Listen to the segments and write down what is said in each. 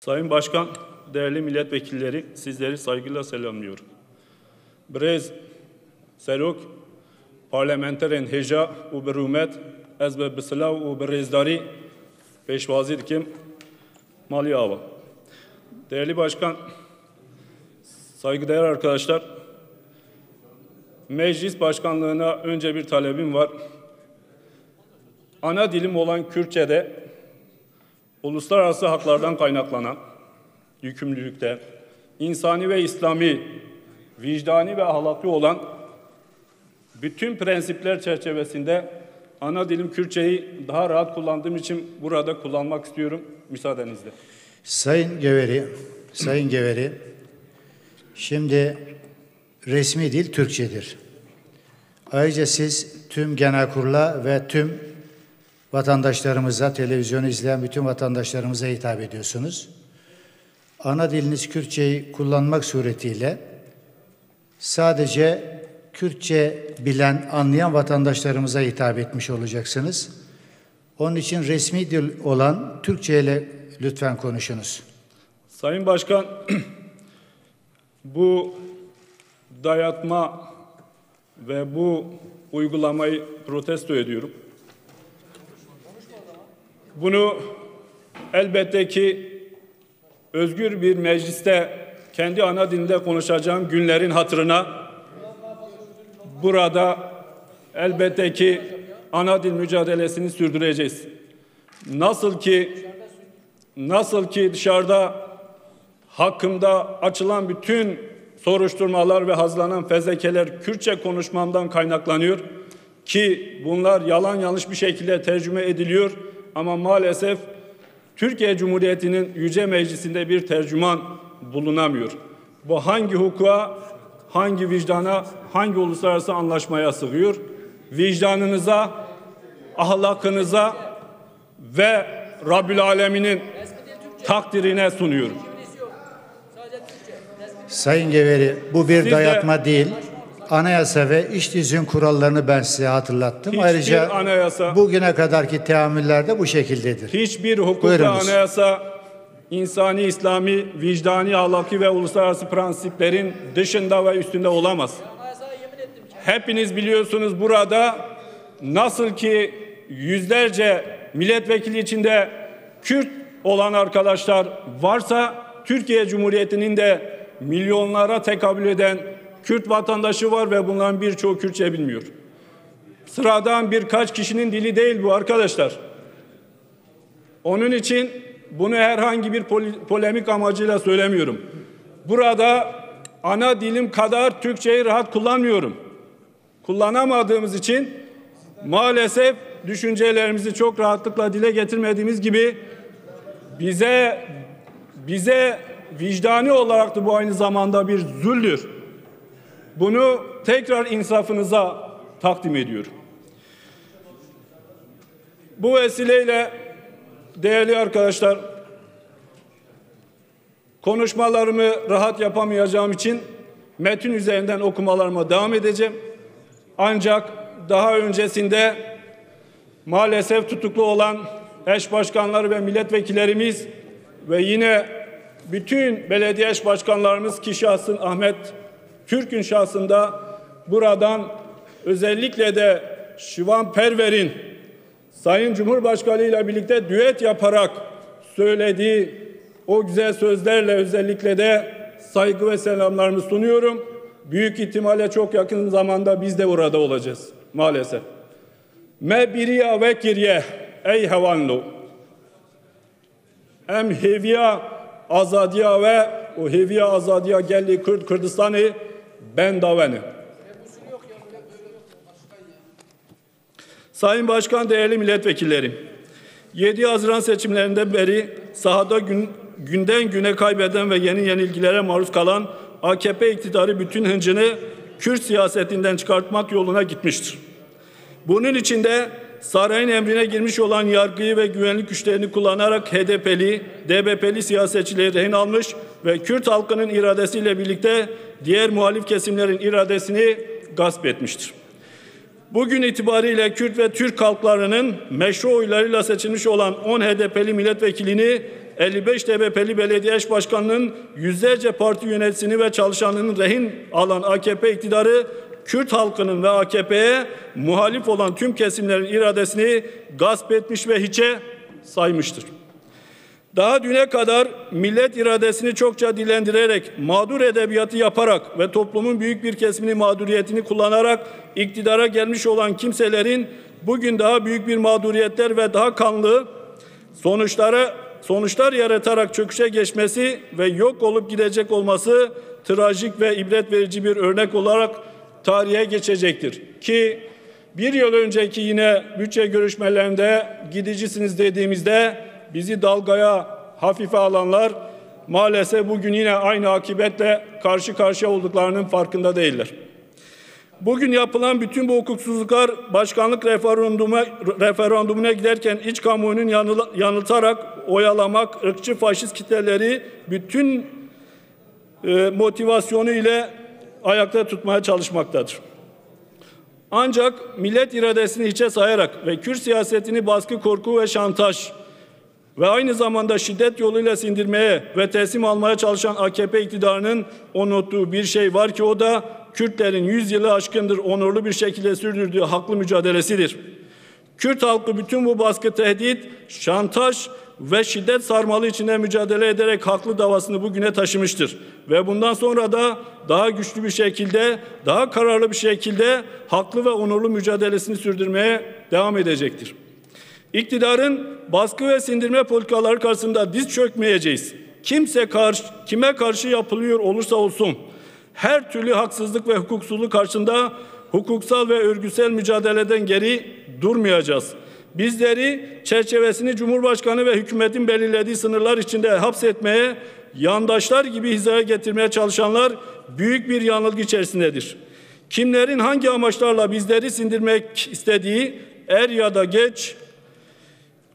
Sayın Başkan, değerli milletvekilleri, sizleri saygıyla selamlıyorum. Brez serok parlamenterin heja u berumet ez be bislav u berezdari peşvazî dikim mali ava. Değerli Başkan, saygıdeğer arkadaşlar, Meclis Başkanlığı'na önce bir talebim var. Ana dilim olan Kürtçe'de uluslararası haklardan kaynaklanan yükümlülükte, insani ve İslami, vicdani ve ahlaki olan bütün prensipler çerçevesinde ana dilim Kürtçeyi daha rahat kullandığım için burada kullanmak istiyorum müsaadenizle. Sayın Geveri, şimdi resmi dil Türkçedir. Ayrıca siz tüm Genelkurul'a ve tüm vatandaşlarımıza, televizyonu izleyen bütün vatandaşlarımıza hitap ediyorsunuz. Ana diliniz Kürtçeyi kullanmak suretiyle sadece Kürtçe bilen, anlayan vatandaşlarımıza hitap etmiş olacaksınız. Onun için resmi dil olan Türkçe ile lütfen konuşunuz. Sayın Başkan, bu dayatma ve bu uygulamayı protesto ediyorum. Bunu elbette ki özgür bir mecliste kendi ana dilinde konuşacağım günlerin hatırına burada elbette ki ana dil mücadelesini sürdüreceğiz. Nasıl ki dışarıda hakkımda açılan bütün soruşturmalar ve hazırlanan fezlekeler Kürtçe konuşmamdan kaynaklanıyor ki bunlar yalan yanlış bir şekilde tercüme ediliyor. Ama maalesef Türkiye Cumhuriyeti'nin Yüce Meclisi'nde bir tercüman bulunamıyor. Bu hangi hukuka, hangi vicdana, hangi uluslararası anlaşmaya sığıyor? Vicdanınıza, ahlakınıza ve Rabbül Alemin'in takdirine sunuyorum. Sayın Geveri, bu bir dayatma değil. Anayasa ve iç tüzüğün kurallarını ben size hatırlattım. Hiçbir ayrıca anayasa, bugüne kadarki teamüllerde bu şekildedir. Hiçbir hukukta anayasa insani, İslami, vicdani, ahlaki ve uluslararası prensiplerin dışında ve üstünde olamaz. Hepiniz biliyorsunuz burada nasıl ki yüzlerce milletvekili içinde Kürt olan arkadaşlar varsa Türkiye Cumhuriyeti'nin de milyonlara tekabül eden Kürt vatandaşı var ve bunların birçoğu Kürtçe bilmiyor. Sıradan birkaç kişinin dili değil bu arkadaşlar. Onun için bunu herhangi bir polemik amacıyla söylemiyorum. Burada ana dilim kadar Türkçeyi rahat kullanmıyorum. Kullanamadığımız için maalesef düşüncelerimizi çok rahatlıkla dile getirmediğimiz gibi bize vicdani olarak da bu aynı zamanda bir zulümdür. Bunu tekrar insafınıza takdim ediyorum. Bu vesileyle değerli arkadaşlar, konuşmalarımı rahat yapamayacağım için metin üzerinden okumalarıma devam edeceğim. Ancak daha öncesinde maalesef tutuklu olan eş başkanları ve milletvekillerimiz ve yine bütün belediye eş başkanlarımız ki şahsın Ahmet Türk'ün şahsında buradan özellikle de Şivan Perver'in Sayın Cumhurbaşkanı ile birlikte düet yaparak söylediği o güzel sözlerle özellikle de saygı ve selamlarımı sunuyorum. Büyük ihtimalle çok yakın zamanda biz de orada olacağız maalesef. Me biriya ve kirye ey hevanlu em heviya azadiya ve o heviya azadiya gelli Kürt Kürdistan'ı ben daveni. Sayın Başkan, değerli milletvekillerim, 7 Haziran seçimlerinden beri sahada günden güne kaybeden ve yeni yenilgilere maruz kalan AKP iktidarı bütün hıncını Kürt siyasetinden çıkartmak yoluna gitmiştir. Bunun için de sarayın emrine girmiş olan yargıyı ve güvenlik güçlerini kullanarak HDP'li, DBP'li siyasetçileri rehin almış ve Kürt halkının iradesiyle birlikte diğer muhalif kesimlerin iradesini gasp etmiştir. Bugün itibariyle Kürt ve Türk halklarının meşru oylarıyla seçilmiş olan 10 HDP'li milletvekilini 55 DBP'li belediye eş başkanının yüzlerce parti yöneticisini ve çalışanının rehin alan AKP iktidarı, Kürt halkının ve AKP'ye muhalif olan tüm kesimlerin iradesini gasp etmiş ve hiçe saymıştır. Daha düne kadar millet iradesini çokça dilendirerek, mağdur edebiyatı yaparak ve toplumun büyük bir kesimini mağduriyetini kullanarak iktidara gelmiş olan kimselerin bugün daha büyük bir mağduriyetler ve daha kanlı sonuçlar yaratarak çöküşe geçmesi ve yok olup gidecek olması trajik ve ibret verici bir örnek olarak tarihe geçecektir. Ki bir yıl önceki yine bütçe görüşmelerinde gidicisiniz dediğimizde bizi dalgaya hafife alanlar maalesef bugün yine aynı akibetle karşı karşıya olduklarının farkında değiller. Bugün yapılan bütün bu hukuksuzluklar başkanlık referandumuna giderken iç kamuoyunun yanıltarak oyalamak, ırkçı faşist kitleleri bütün motivasyonu ile ayakta tutmaya çalışmaktadır. Ancak millet iradesini hiçe sayarak ve Kürt siyasetini baskı, korku ve şantaj ve aynı zamanda şiddet yoluyla sindirmeye ve teslim almaya çalışan AKP iktidarının unuttuğu bir şey var ki o da Kürtlerin 100 yılı aşkındır onurlu bir şekilde sürdürdüğü haklı mücadelesidir. Kürt halkı bütün bu baskı, tehdit, şantaj ve şiddet sarmalı içinde mücadele ederek haklı davasını bugüne taşımıştır. Ve bundan sonra da daha güçlü bir şekilde, daha kararlı bir şekilde haklı ve onurlu mücadelesini sürdürmeye devam edecektir. İktidarın baskı ve sindirme politikaları karşısında diz çökmeyeceğiz. Kime karşı yapılıyor olursa olsun her türlü haksızlık ve hukuksuzluk karşısında hukuksal ve örgütsel mücadeleden geri durmayacağız. Bizleri çerçevesini Cumhurbaşkanı ve hükümetin belirlediği sınırlar içinde hapsetmeye, yandaşlar gibi hizaya getirmeye çalışanlar büyük bir yanılgı içerisindedir. Kimlerin hangi amaçlarla bizleri sindirmek istediği er ya da geç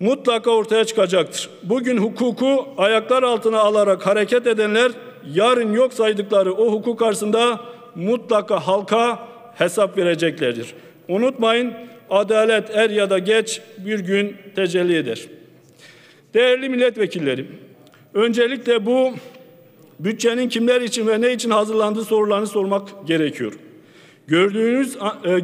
mutlaka ortaya çıkacaktır. Bugün hukuku ayaklar altına alarak hareket edenler yarın yok saydıkları o hukuk karşısında mutlaka halka hesap vereceklerdir. Unutmayın, adalet er ya da geç bir gün tecelli eder. Değerli milletvekillerim, öncelikle bu bütçenin kimler için ve ne için hazırlandığı sorularını sormak gerekiyor.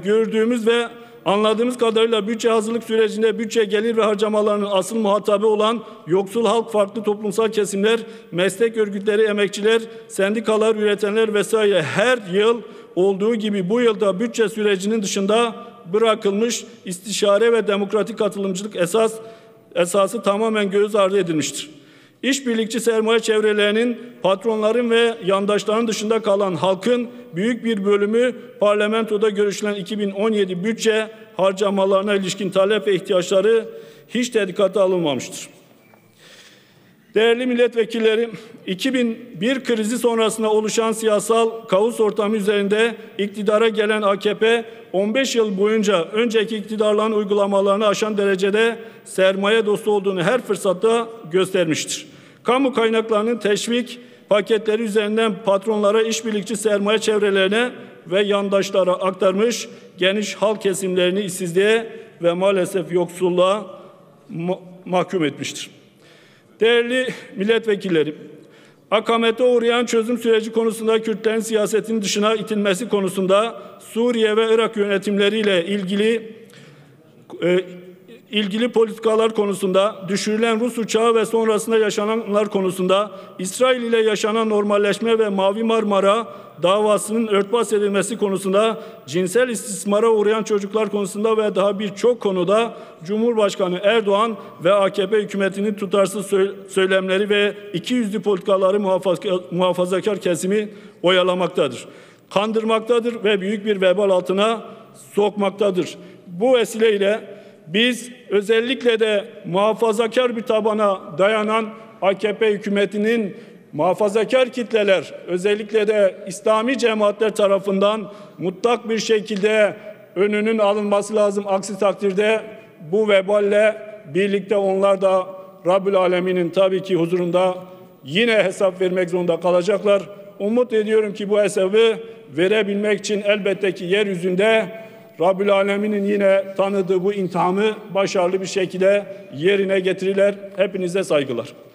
Gördüğümüz ve anladığımız kadarıyla bütçe hazırlık sürecinde bütçe gelir ve harcamalarının asıl muhatabı olan yoksul halk, farklı toplumsal kesimler, meslek örgütleri, emekçiler, sendikalar, üretenler vesaire her yıl olduğu gibi bu yılda bütçe sürecinin dışında bırakılmış, istişare ve demokratik katılımcılık esası tamamen göz ardı edilmiştir. İşbirlikçi sermaye çevrelerinin, patronların ve yandaşların dışında kalan halkın büyük bir bölümü parlamentoda görüşülen 2017 bütçe harcamalarına ilişkin talep ve ihtiyaçları hiç de dikkate alınmamıştır. Değerli milletvekillerim, 2001 krizi sonrasında oluşan siyasal kaos ortamı üzerinde iktidara gelen AKP, 15 yıl boyunca önceki iktidarların uygulamalarını aşan derecede sermaye dostu olduğunu her fırsatta göstermiştir. Kamu kaynaklarının teşvik paketleri üzerinden patronlara, işbirlikçi sermaye çevrelerine ve yandaşlara aktarmış, geniş halk kesimlerini işsizliğe ve maalesef yoksulluğa mahkum etmiştir. Değerli milletvekillerim, akamete uğrayan çözüm süreci konusunda Kürtlerin siyasetin dışına itilmesi konusunda Suriye ve Irak yönetimleriyle ilgili politikalar konusunda, düşürülen Rus uçağı ve sonrasında yaşananlar konusunda, İsrail ile yaşanan normalleşme ve Mavi Marmara davasının örtbas edilmesi konusunda, cinsel istismara uğrayan çocuklar konusunda ve daha birçok konuda Cumhurbaşkanı Erdoğan ve AKP hükümetinin tutarsız söylemleri ve ikiyüzlü politikaları muhafazakar kesimi oyalamaktadır, kandırmaktadır ve büyük bir vebal altına sokmaktadır. Bu vesileyle biz özellikle de muhafazakar bir tabana dayanan AKP hükümetinin muhafazakar kitleler, özellikle de İslami cemaatler tarafından mutlak bir şekilde önünün alınması lazım. Aksi takdirde bu veballe birlikte onlar da Rabbül Alemin'in tabii ki huzurunda yine hesap vermek zorunda kalacaklar. Umut ediyorum ki bu hesabı verebilmek için elbette ki yeryüzünde Rabbül Alemin'in yine tanıdığı bu intihamı başarılı bir şekilde yerine getirirler. Hepinize saygılar.